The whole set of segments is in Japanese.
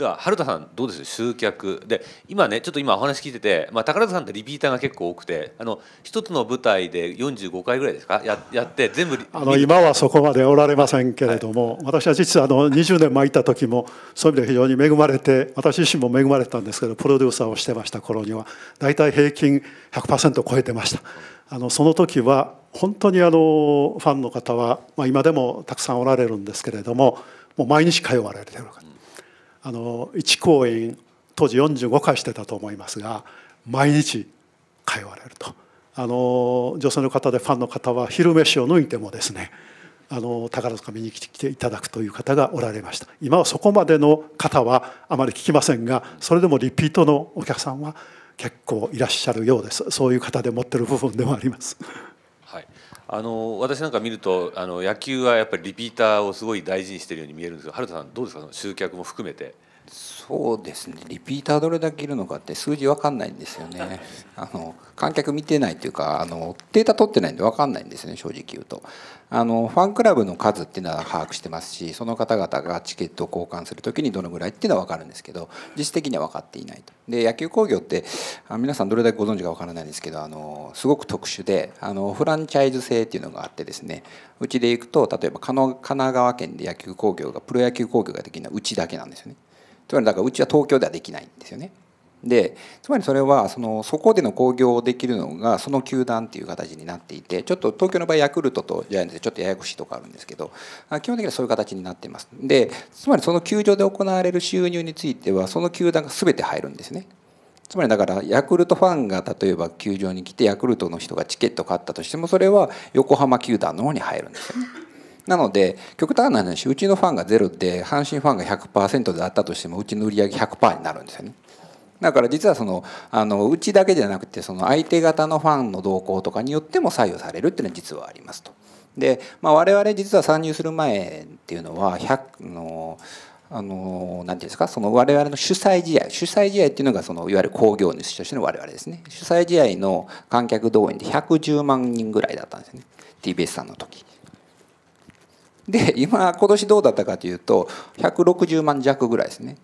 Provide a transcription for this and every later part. では春田さんどうです、集客で今ね、ちょっと今お話聞いてて、まあ、宝塚さんってリピーターが結構多くて、一つの舞台で45回ぐらいですか やって全部今はそこまでおられませんけれども、はい、私は実は20年前行った時もそういう意味で非常に恵まれて、私自身も恵まれたんですけど、プロデューサーをしてました頃には大体平均 100% 超えてました。その時は本当にファンの方は、まあ、今でもたくさんおられるんですけれども、もう毎日通われてる方、1公演当時45回してたと思いますが、毎日通われると、女性の方でファンの方は昼飯を抜いてもですね、宝塚見に来ていただくという方がおられました。今はそこまでの方はあまり聞きませんが、それでもリピートのお客さんは結構いらっしゃるようです。そういう方で持ってる部分でもあります。はい、私なんか見ると野球はやっぱりリピーターをすごい大事にしているように見えるんですが、春田さんどうですか、集客も含めて。そうですね、リピーターどれだけいるのかって数字分かんないんですよね。観客見てないというかデータ取ってないんで分かんないんですよね、正直言うと。ファンクラブの数っていうのは把握してますし、その方々がチケットを交換する時にどのぐらいっていうのは分かるんですけど、実質的には分かっていないと。で野球興行って皆さんどれだけご存知か分からないんですけど、すごく特殊でフランチャイズ性っていうのがあってですね、うちでいくと例えば神奈川県で野球興行がプロ野球興行ができるのはうちだけなんですよね。つまりだからうちは東京ではできないんですよね。でつまりそれはそこでの興行できるのがその球団っていう形になっていて、ちょっと東京の場合ヤクルトとジャイアンツでちょっとややこしいとこあるんですけど、基本的にはそういう形になっています。でつまりその球場で行われる収入についてはその球団が全て入るんですね。つまりだからヤクルトファンが例えば球場に来てヤクルトの人がチケットを買ったとしても、それは横浜球団の方に入るんですよね。なので極端な話、うちのファンがゼロで阪神ファンが 100% であったとしてもうちの売り上げ 100% になるんですよね。だから実はうちだけじゃなくて相手方のファンの動向とかによっても左右されるっていうのは実はありますと。で、まあ、我々実は参入する前っていうのはなんていうんですか、我々の主催試合っていうのがいわゆる興行主としての我々ですね。主催試合の観客動員で110万人ぐらいだったんですね、 TBS さんの時。で今年どうだったかというと160万弱ぐらいですね。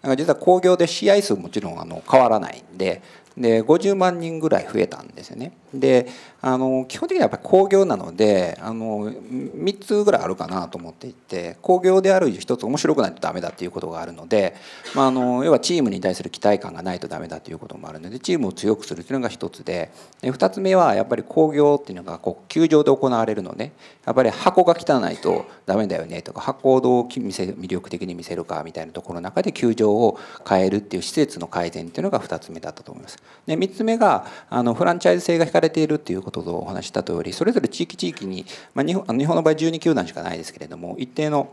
だから実は興行で試合数もちろん変わらないんで、50万人ぐらい増えたんですよね。で基本的にはやっぱり興行なので3つぐらいあるかなと思っていて、興行である以上1つ面白くないとダメだっていうことがあるので、まあ、要はチームに対する期待感がないとダメだということもあるので、チームを強くするというのが1つで、2つ目はやっぱり興行っていうのが球場で行われるので、やっぱり箱が汚いとダメだよねとか、箱をどう魅力的に見せるかみたいなところの中で球場を変えるっていう施設の改善っていうのが2つ目だったと思います。で3つ目がフランチャイズ性が引かれているということをお話しした通り、それぞれ地域に、まあ、日本の場合12球団しかないですけれども、一定の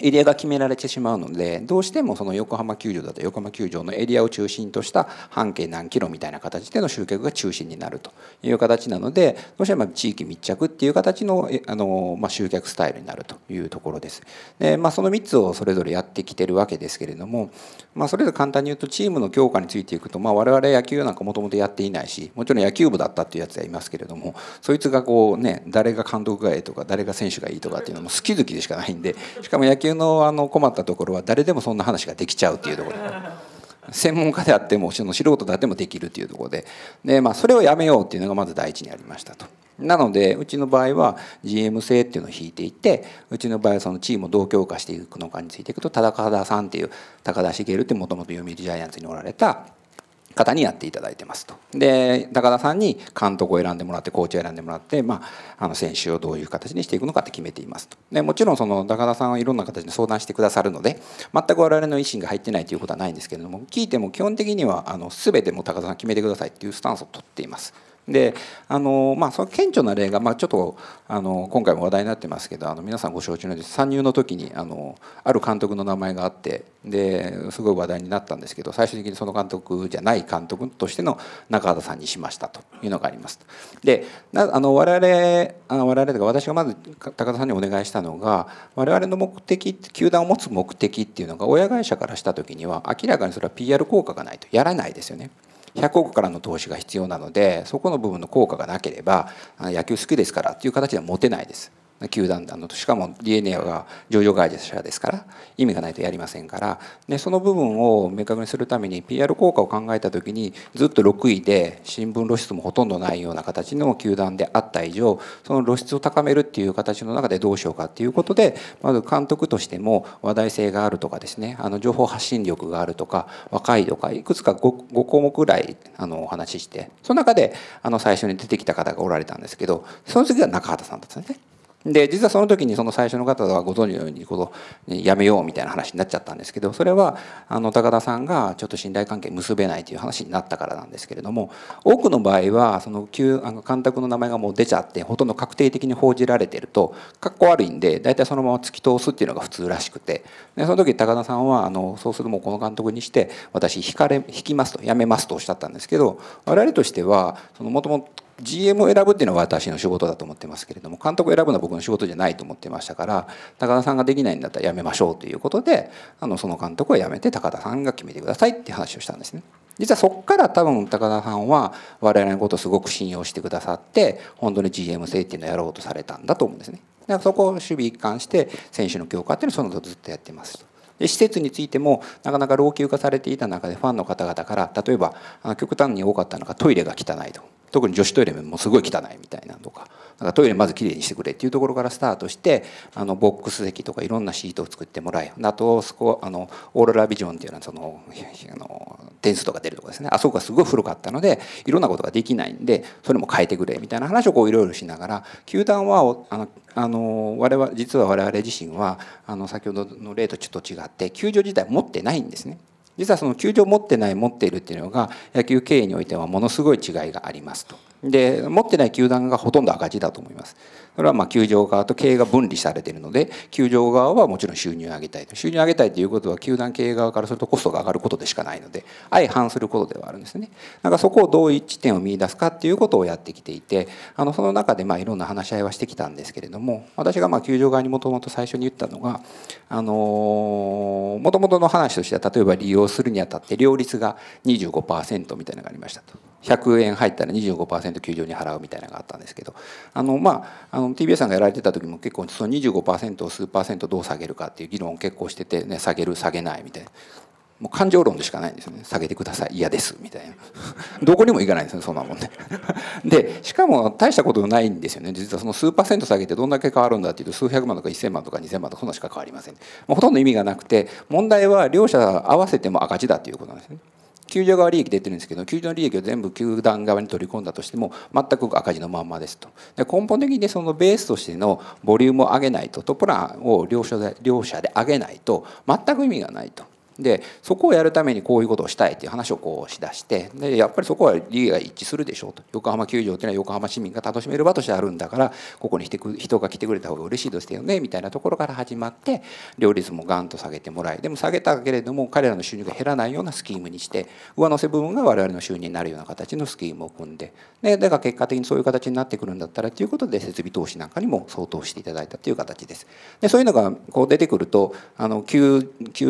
エリアが決められてしまうので、どうしても横浜球場だと横浜球場のエリアを中心とした半径何キロみたいな形での集客が中心になるという形なので、どうしても地域密着っていう形の、まあ、集客スタイルになるというところです。で、まあ、その3つをそれぞれやってきてるわけですけれども、まあ、それぞれ簡単に言うとチームの強化についていくと、まあ、我々野球なんかもともとやっていないし、もちろん野球部だったっていうやつがいますけれども、そいつが誰が監督がいいとか誰が選手がいいとかっていうのも好き好きでしかないんで、しかも野球の困ったところは誰でもそんな話ができちゃうっていうところ、専門家であっても素人であってもできるっていうところで、まあ、それをやめようっていうのがまず第一にありましたと。なのでうちの場合は GM 制っていうのを引いていて、うちの場合はチームをどう強化していくのかについていくと、高田さんっていう高田茂ってもともと読売ジャイアンツにおられた方にやっていただいてますと。で高田さんに監督を選んでもらってコーチを選んでもらって、まあ、選手をどういう形にしていくのかって決めていますと。でもちろん高田さんはいろんな形で相談してくださるので、全く我々の意思が入ってないということはないんですけれども、聞いても基本的には全ても高田さん決めてくださいっていうスタンスを取っています。でまあ、その顕著な例が、まあ、ちょっと今回も話題になってますけど、皆さんご承知のように参入の時にある監督の名前があって、ですごい話題になったんですけど、最終的にその監督じゃない監督としての中畑さんにしましたというのがあります。で我々とか私がまず高田さんにお願いしたのが、我々の目的、球団を持つ目的っていうのが親会社からした時には明らかにそれは PR 効果がないとやらないですよね。100億からの投資が必要なので、そこの部分の効果がなければ野球好きですからっていう形では持てないです。球団だのと、しかも DNA は上場会社ですから意味がないとやりませんから、でその部分を明確にするために PR 効果を考えた時に、ずっと6位で新聞露出もほとんどないような形の球団であった以上、その露出を高めるっていう形の中でどうしようかっていうことで、まず監督としても話題性があるとかですね、情報発信力があるとか若いとか、いくつか 5項目ぐらいお話しして、その中で最初に出てきた方がおられたんですけど、その次は中畑さんだったんですね。で実はその時にその最初の方はご存知のようにやめようみたいな話になっちゃったんですけど、それは高田さんがちょっと信頼関係結べないという話になったからなんですけれども、多くの場合はその監督の名前がもう出ちゃってほとんど確定的に報じられてるとかっこ悪いんで、大体そのまま突き通すっていうのが普通らしくて、でその時高田さんはそうするともうこの監督にして私引きますと、やめますとおっしゃったんですけど、我々としてはもともとGM を選ぶっていうのは私の仕事だと思ってますけれども、監督を選ぶのは僕の仕事じゃないと思ってましたから、高田さんができないんだったらやめましょうということで、その監督をやめて高田さんが決めてくださいっていう話をしたんですね。実はそこから多分高田さんは我々のことをすごく信用してくださって、本当に GM 制っていうのをやろうとされたんだと思うんですね。だからそこを守備一貫して選手の強化っていうのをその後ずっとやってますと。で施設についてもなかなか老朽化されていた中で、ファンの方々から例えば極端に多かったのがトイレが汚いと。特に女子トイレもすごい汚いみたいなのとか、なんかトイレまずきれいにしてくれっていうところからスタートして、ボックス席とかいろんなシートを作ってもらい、あとそこオーロラビジョンっていうのは点数とか出るとかですね、あそこがすごい古かったのでいろんなことができないんでそれも変えてくれみたいな話をいろいろしながら、球団は実は我々自身は先ほどの例とちょっと違って球場自体持ってないんですね。実はその球場持ってない持っているっていうのが野球経営においてはものすごい違いがありますと。で持ってない球団がほとんど赤字だと思います。それは球場側と経営が分離されているので、球場側はもちろん収入を上げたいと、収入を上げたいということは球団経営側からするとコストが上がることでしかないので相反することではあるんですね。だからそこをどう一致点を見出すかっていうことをやってきていて、その中でいろんな話し合いはしてきたんですけれども、私が球場側にもともと最初に言ったのが、もともとの話としては、例えば利用するにあたって両立が 25% みたいなのがありましたと。100円入ったら 25% 球場に払うみたいなのがあったんですけど、TBS さんがやられてた時も結構その 25% を数%どう下げるかっていう議論を結構しててね、下げる下げないみたいな。もう感情論でしかないんですよね。下げてください、嫌ですみたいなどこにも行かないんですよね、そんなもんねでしかも大したことないんですよね。実はその数パーセント下げてどんだけ変わるんだっていうと、数百万とか1000万とか2000万とかそんなしか変わりません、ね、もうほとんど意味がなくて、問題は両者合わせても赤字だということなんですね。球場側利益出てるんですけど、球場の利益を全部球団側に取り込んだとしても全く赤字のまんまですと。で根本的にそのベースとしてのボリュームを上げないと、トップランを両者で上げないと全く意味がないと。でそこをやるためにこういうことをしたいっていう話をしだして、でやっぱりそこは利益が一致するでしょうと。横浜球場っていうのは横浜市民が楽しめる場としてあるんだから、ここに人が来てくれた方が嬉しいですよねみたいなところから始まって、両立もガンと下げてもらい、でも下げたけれども彼らの収入が減らないようなスキームにして、上乗せ部分が我々の収入になるような形のスキームを組んで、でだから結果的にそういう形になってくるんだったらということで、設備投資なんかにも相当していただいたという形です。でそういうのが出てくると、球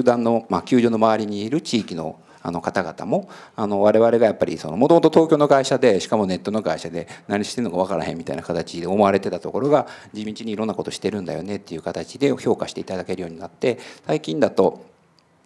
団の球場の周りにいる地域の方々も我々がやっぱりもともと東京の会社で、しかもネットの会社で何してんのか分からへんみたいな形で思われてたところが、地道にいろんなことしてるんだよねっていう形で評価していただけるようになって、最近だと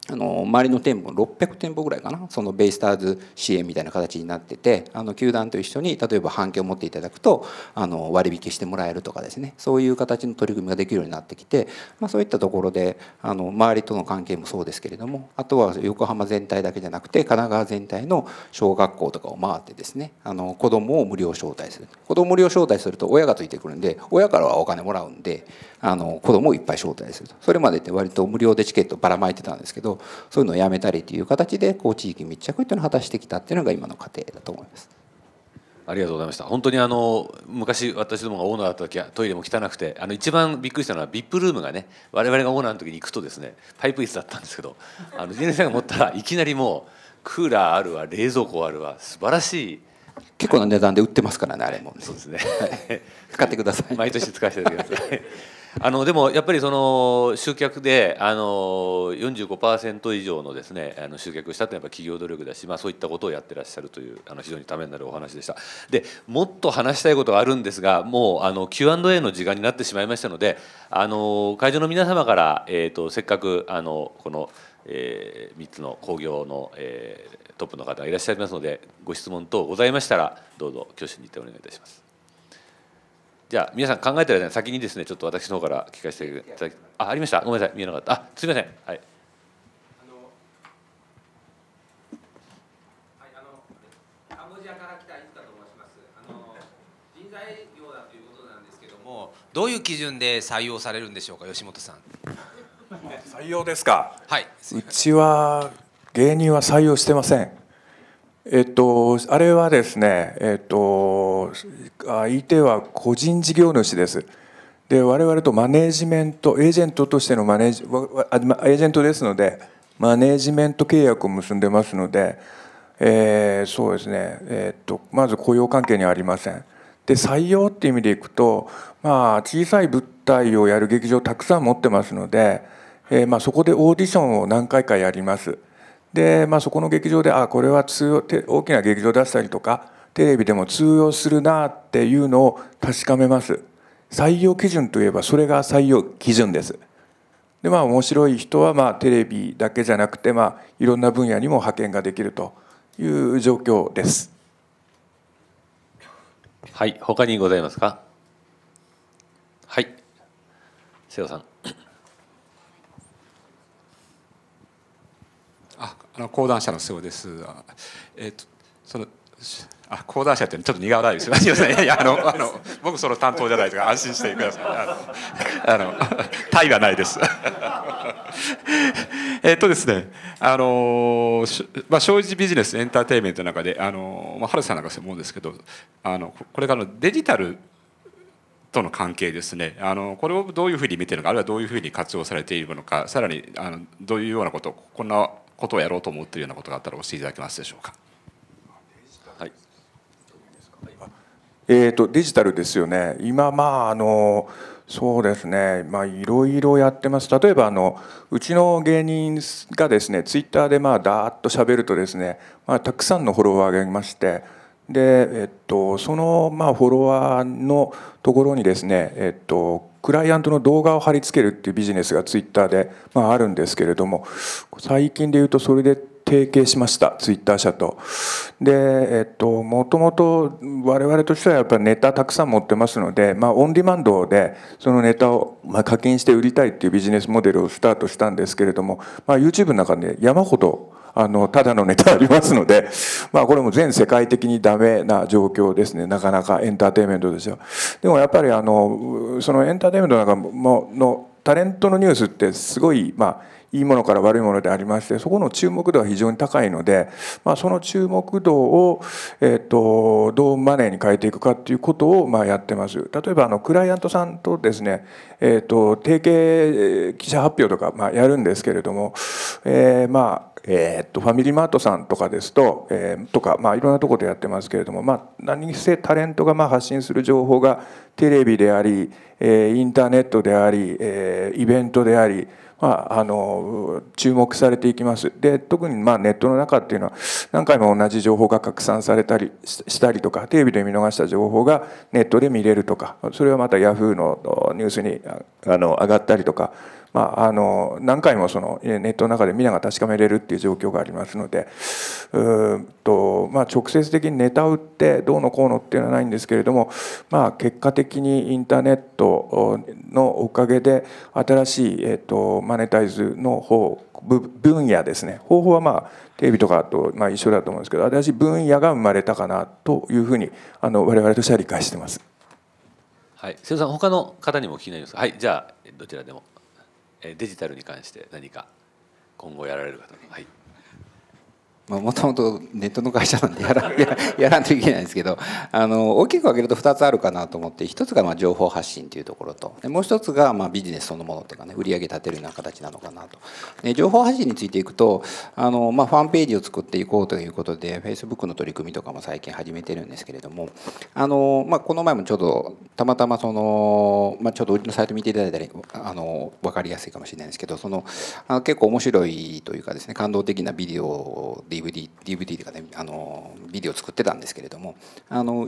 周りの店舗600店舗ぐらいかな、そのベイスターズ支援みたいな形になってて、球団と一緒に例えば半券を持っていただくと割引してもらえるとかですね、そういう形の取り組みができるようになってきて、そういったところで周りとの関係もそうですけれども、あとは横浜全体だけじゃなくて神奈川全体の小学校とかを回ってですね、子どもを無料招待する、子ども無料招待すると親がついてくるんで、親からはお金もらうんで子どもをいっぱい招待すると。それまでって割と無料でチケットばらまいてたんですけど、そういうのをやめたりという形で地域密着というのを果たしてきたというのが今の過程だと思います。ありがとうございました。本当に昔私どもがオーナーだった時はトイレも汚くて、一番びっくりしたのは VIP ルームがね、我々がオーナーの時に行くとですね、パイプ椅子だったんですけど、ジェネさんが持ったらいきなりもうクーラーあるわ、冷蔵庫あるわ、素晴らしい。結構な値段で売ってますからね、あれも。そうですね。使ってください。毎年使わせてください。でもやっぱりその集客で45% 以上のですね集客したってやっぱ企業努力だし、まあそういったことをやってらっしゃるという非常にためになるお話でした。でもっと話したいことがあるんですが、もうQ&A の時間になってしまいましたので、会場の皆様からせっかくこの3つの工業のトップの方がいらっしゃいますので、ご質問等ございましたらどうぞ挙手にてお願いいたします。じゃあ皆さん考えてる間に先にですね、ちょっと私の方から聞かせていただき、ありました。ごめんなさい、見えなかった。あ、すみません。はい。カンボジアから来た生田と申します。人材業だということなんですけども、どういう基準で採用されるんでしょうか、吉本さん。採用ですか。はい。うちは芸人は採用してません。あれはですね、相手は個人事業主です。で、我々とマネージメント、エージェントとしてのエージェントですので、マネージメント契約を結んでますので、そうですね、まず雇用関係にはありません。で、採用っていう意味でいくと、まあ、小さい物体をやる劇場をたくさん持ってますので、まあ、そこでオーディションを何回かやります。でまあ、そこの劇場でこれは大きな劇場出したりとかテレビでも通用するなっていうのを確かめます。採用基準といえばそれが採用基準です。でまあ面白い人はまあテレビだけじゃなくて、まあ、いろんな分野にも派遣ができるという状況です。はい、他にございますか。はい、瀬尾さん。講談社の瀬尾です。講談社ってちょっと苦笑いです。いや僕その担当じゃないですから安心してください。タイはないです。ですね、まあ消費ビジネスエンターテインメントの中でまあ春さんなんかそう思うんですけど、これからのデジタルとの関係ですね、これをどういうふうに見ているのか、あるいはどういうふうに活用されているのか、さらにどういうようなことこんなことをやろうと思っているようなことがあったら教えていただけますでしょうか。はい、デジタルですよね。今まあそうですね、まあいろいろやってます。例えばうちの芸人がですね、ツイッターでまあだーっと喋るとですね、まあたくさんのフォロワーがいまして。でそのまあフォロワーのところにですね、クライアントの動画を貼り付けるっていうビジネスがツイッターで、まあ、あるんですけれども、最近で言うとそれで提携しました、ツイッター社と。でもともと我々としてはやっぱりネタたくさん持ってますので、まあ、オンディマンドでそのネタを課金して売りたいっていうビジネスモデルをスタートしたんですけれども、まあ、YouTube の中で山ほどただのネタありますので、まあこれも全世界的にダメな状況ですね。なかなかエンターテインメントですよ。でもやっぱりそのエンターテインメントの中のタレントのニュースってすごいまあいいものから悪いものでありまして、そこの注目度は非常に高いので、まあその注目度をどうマネーに変えていくかっていうことをまあやってます。例えばクライアントさんとですね、提携記者発表とかまあやるんですけれども、まあファミリーマートさんとかですと、とか、まあ、いろんなところでやってますけれども、まあ、何せタレントがまあ発信する情報がテレビであり、インターネットであり、イベントであり、まあ、注目されていきます。で特にまあネットの中っていうのは何回も同じ情報が拡散されたりしたりとか、テレビで見逃した情報がネットで見れるとか、それはまたヤフーのニュースに上がったりとか。まあ、何回もそのネットの中で見ながら確かめれるっていう状況がありますので、まあ、直接的にネタを売ってどうのこうのっていうのはないんですけれども、まあ、結果的にインターネットのおかげで新しい、マネタイズの分野ですね、方法はまあテレビとかとまあ一緒だと思うんですけど、新しい分野が生まれたかなというふうに我々としては理解してます。はい、瀬尾さん他の方にもお聞きになりますか。はい、じゃあどちらでも。デジタルに関して何か今後やられる方、はい、もともとネットの会社なんでやらんといけないんですけど、大きく分けると2つあるかなと思って、1つが情報発信というところと、もう1つがビジネスそのものというかね、売り上げ立てるような形なのかなと。で、情報発信についていくとファンページを作っていこうということで Facebook の取り組みとかも最近始めてるんですけれども、この前もちょっとたまたまちょっとうちのサイト見ていただいたら分かりやすいかもしれないんですけど、結構面白いというかですね、感動的なビデオでDVD とかね、ビデオを作ってたんですけれども、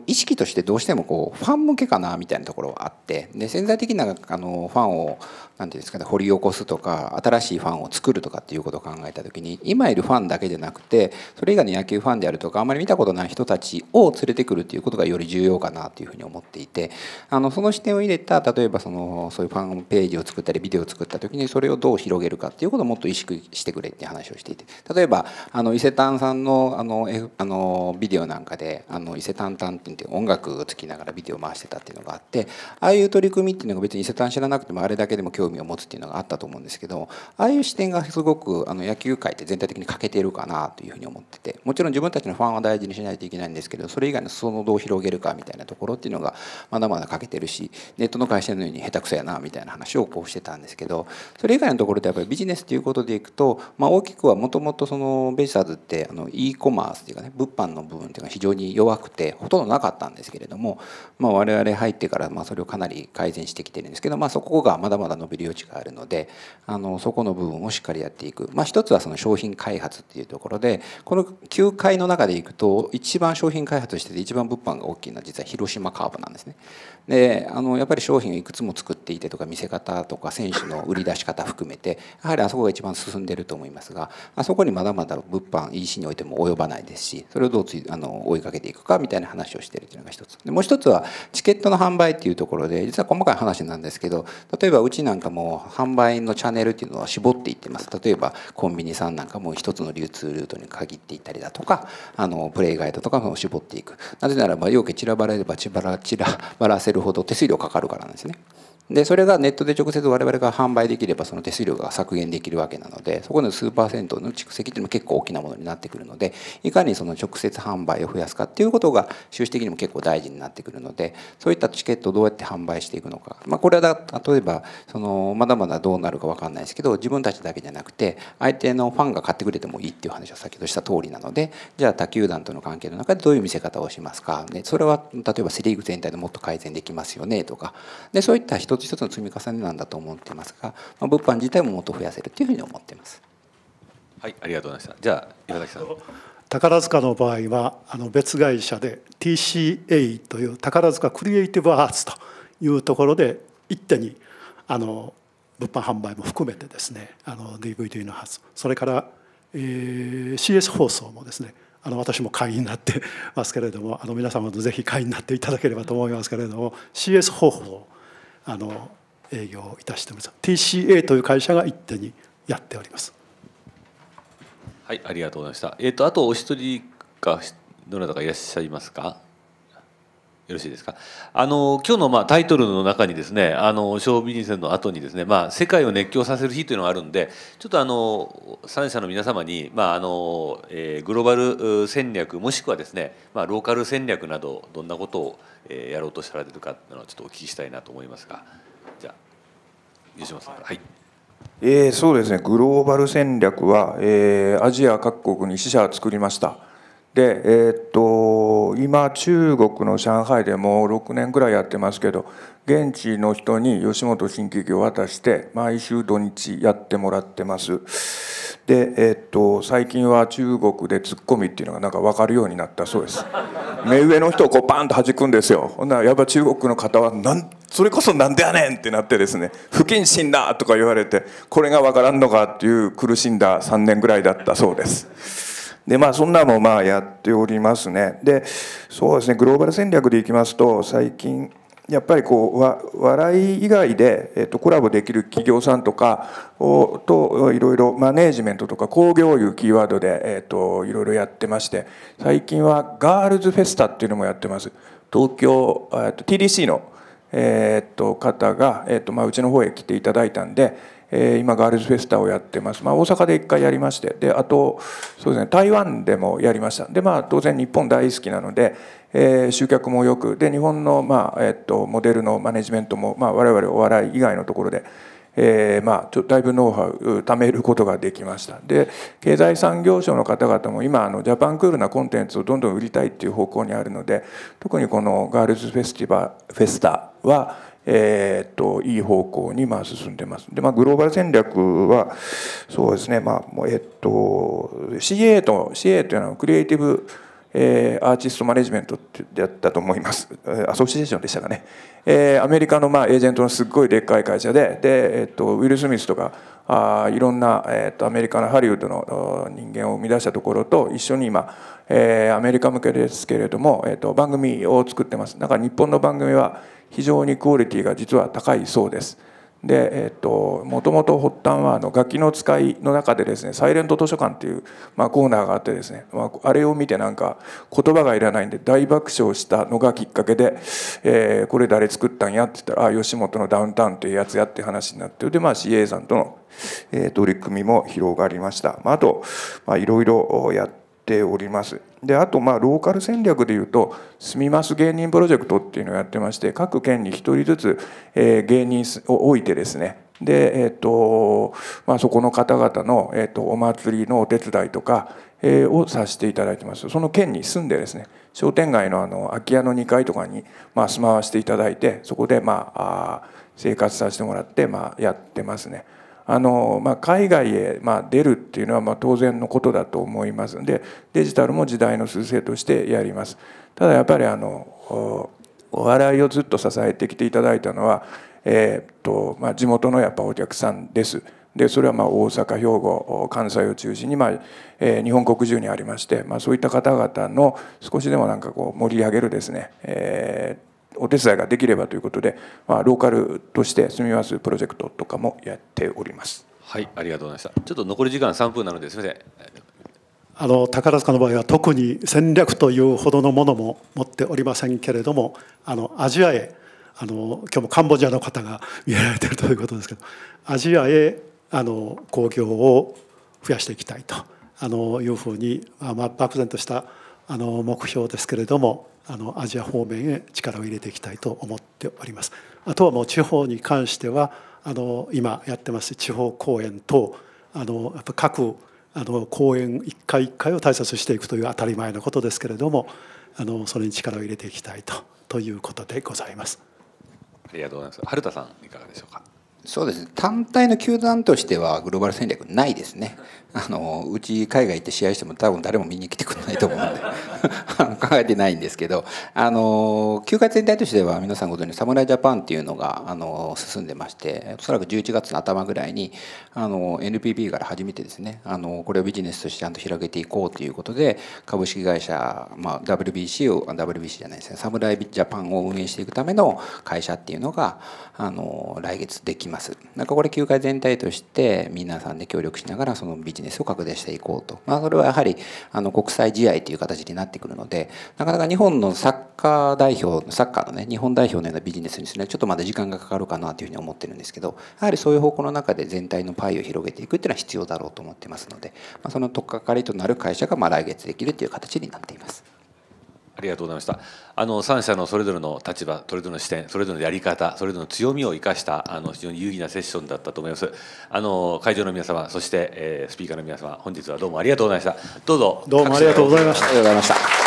意識としてどうしてもこうファン向けかなみたいなところはあって、で、潜在的なファンを何ていうんですかね、掘り起こすとか新しいファンを作るとかっていうことを考えた時に、今いるファンだけじゃなくてそれ以外の野球ファンであるとかあまり見たことない人たちを連れてくるっていうことがより重要かなというふうに思っていて、その視点を入れた、例えばそういうファンページを作ったりビデオを作った時にそれをどう広げるかっていうことをもっと意識してくれって話をしていて、例えば伊勢丹さんのビデオなんかで伊勢丹タンって音楽をつきながらビデオを回してたっていうのがあって、ああいう取り組みっていうのが別に伊勢丹知らなくてもあれだけでも興味を持つっていうのがあったと思うんですけど、ああいう視点がすごく野球界って全体的に欠けているかなというふうに思ってて、もちろん自分たちのファンは大事にしないといけないんですけど、それ以外の裾野をどう広げるかみたいなところっていうのがまだまだ欠けてるし、ネットの会社のように下手くそやなみたいな話をこうしてたんですけど、それ以外のところでやっぱりビジネスということでいくと、大きくはもともとベイスターズってe コマースというかね、物販の部分というのは非常に弱くてほとんどなかったんですけれども、我々入ってからそれをかなり改善してきてるんですけど、そこがまだまだ伸びる余地があるので、そこの部分をしっかりやっていく。一つは商品開発っていうところで、この球界の中でいくと一番商品開発してて一番物販が大きいのは実は広島カープなんですね。で、やっぱり商品をいくつも作っていてとか見せ方とか選手の売り出し方含めて、やはりあそこが一番進んでると思いますが、あそこにまだまだ物販 EC においても及ばないですし、それをどう追いかけていくかみたいな話をしているというのが一つで、もう一つはチケットの販売っていうところで、実は細かい話なんですけど、例えばうちなんかも販売のチャンネルっていうのは絞っていってます。例えばコンビニさんなんかも一つの流通ルートに限っていたりだとか、プレイガイドとかも絞っていく。なぜならば要件散らばれれば散らばらせるほど手数料かかるからなんですね。で、それがネットで直接我々が販売できればその手数料が削減できるわけなので、そこの数パーセントの蓄積っていうのも結構大きなものになってくるので、いかに直接販売を増やすかっていうことが収支的にも結構大事になってくるので、そういったチケットをどうやって販売していくのか、これは例えばまだまだどうなるか分かんないですけど、自分たちだけじゃなくて相手のファンが買ってくれてもいいっていう話を先ほどした通りなので、じゃあ他球団との関係の中でどういう見せ方をしますか、で、それは例えばセ・リーグ全体でもっと改善できますよねとか、で、そういった一つ一つの積み重ねなんだと思っていますが、物販自体ももっと増やせるというふうに思っています。はい、ありがとうございました。じゃあ岩崎さん。宝塚の場合は別会社で TCA という宝塚クリエイティブアーツというところで一手に物販販売も含めてですね、DVD の発送、それから、CS 放送もですね、私も会員になってますけれども、皆様もぜひ会員になっていただければと思いますけれども、CS 放送営業いたしております。 TCA という会社が一手にやっております。はい、ありがとうございました。あとお一人かどなたかいらっしゃいますか。よろしいですか。今日のタイトルの中にですね、ショービジネスの後にですね、世界を熱狂させる日というのがあるんで、ちょっと3社の皆様にグローバル戦略もしくはですね、ローカル戦略などどんなことをやろうとされているかというのをちょっとお聞きしたいなと思いますが、じゃあ吉本さんから。はい。そうですね。グローバル戦略は、アジア各国に支社を作りました。で、今中国の上海でも6年ぐらいやってますけど、現地の人に吉本新喜劇を渡して毎週土日やってもらってます。で、最近は中国でツッコミっていうのがなんか分かるようになったそうです。目上の人をこうバーンと弾くんですよ。ほんならやっぱ中国の方はそれこそなんでやねんってなってですね、不謹慎だとか言われて、これが分からんのかっていう苦しんだ3年ぐらいだったそうです。で、そんなのもやっておりますね。で、そうですね、グローバル戦略でいきますと、最近やっぱり笑い以外で、コラボできる企業さんとかといろいろマネージメントとか興行いうキーワードで、いろいろやってまして、最近はガールズフェスタっていうのもやってます。東京 TDC の方が、うちの方へ来ていただいたんで、今ガールズフェスタをやってます、大阪で1回やりまして、であとそうですね、台湾でもやりました。で当然日本大好きなので、集客もよくで日本の、モデルのマネジメントも、我々お笑い以外のところで、だいぶノウハウ貯めることができました。で経済産業省の方々も今ジャパンクールなコンテンツをどんどん売りたいっていう方向にあるので、特にこのガールズフェスタは、いい方向に進んでます。でグローバル戦略はそうですね、CA と CA というのはクリエイティブアーティストマネジメントってやったと思います。アソシエーションでしたかね。アメリカのエージェントのすっごいでっかい会社で、ウィル・スミスとかいろんな、アメリカのハリウッドの人間を生み出したところと一緒に今、アメリカ向けですけれども、番組を作ってます。だから日本の番組は非常にクオリティが実は高いそうです。でもともと発端は楽器の使いの中でですね、サイレント図書館っていう、コーナーがあってですね、あれを見てなんか言葉がいらないんで大爆笑したのがきっかけで、これ誰作ったんやって言ったら、吉本のダウンタウンっていうやつやって話になって、でCA さんとの取り組みも広がりました。あといろいろやっております。であとローカル戦略でいうと「住みます芸人プロジェクト」っていうのをやってまして、各県に1人ずつ芸人を置いてですね、でそこの方々のお祭りのお手伝いとかをさせていただいてます。その県に住んでですね、商店街の空き家の2階とかに住まわせていただいて、そこで生活させてもらってやってますね。海外へ出るっていうのは当然のことだと思いますので、デジタルも時代の趨勢としてやります。ただやっぱりお笑いをずっと支えてきていただいたのは、地元のやっぱお客さんです。でそれは大阪、兵庫、関西を中心に日本国中にありまして、そういった方々の少しでもなんかこう盛り上げるですね、お手伝いができればということで、ローカルとして住みますプロジェクトとかもやっております。はい、ありがとうございました。ちょっと残り時間3分なので、すみません。宝塚の場合は特に戦略というほどのものも持っておりませんけれども、アジアへ今日もカンボジアの方が見られているということですけど、アジアへ興行を増やしていきたいというふうに、漠然とした目標ですけれども。アジア方面へ力を入れていきたいと思っております。あとはもう地方に関しては今やってます地方公演とやっぱ各公演一回一回を大切にしていくという当たり前のことですけれども、それに力を入れていきたいということでございます。ありがとうございます。春田さんいかがでしょうか。そうですね、単体の球団としてはグローバル戦略ないですね。うち海外行って試合しても多分誰も見に来てくれないと思うので考えてないんですけど、球界全体としては皆さんご存じの侍ジャパンっていうのが進んでまして、おそらく11月の頭ぐらいにNPB から始めてですね、これをビジネスとしてちゃんと広げていこうということで、株式会社、WBC じゃないですね、侍ジャパンを運営していくための会社っていうのが来月できます。なんかこれ球界全体として皆さんで協力しながらそのビジネスを拡大していこうと、それはやはり国際試合という形になってくるので、なかなか日本のサッカーのね日本代表のようなビジネスにするのはちょっとまだ時間がかかるかなというふうに思ってるんですけど、やはりそういう方向の中で全体のパイを広げていくっていうのは必要だろうと思ってますので、その取っかかりとなる会社が来月できるという形になっています。ありがとうございました。3社のそれぞれの立場、それぞれの視点、それぞれのやり方、それぞれの強みを生かした非常に有意義なセッションだったと思います。会場の皆様、そしてスピーカーの皆様、本日はどうもありがとうございました。どうぞ。どうもありがとうございました。ありがとうございました。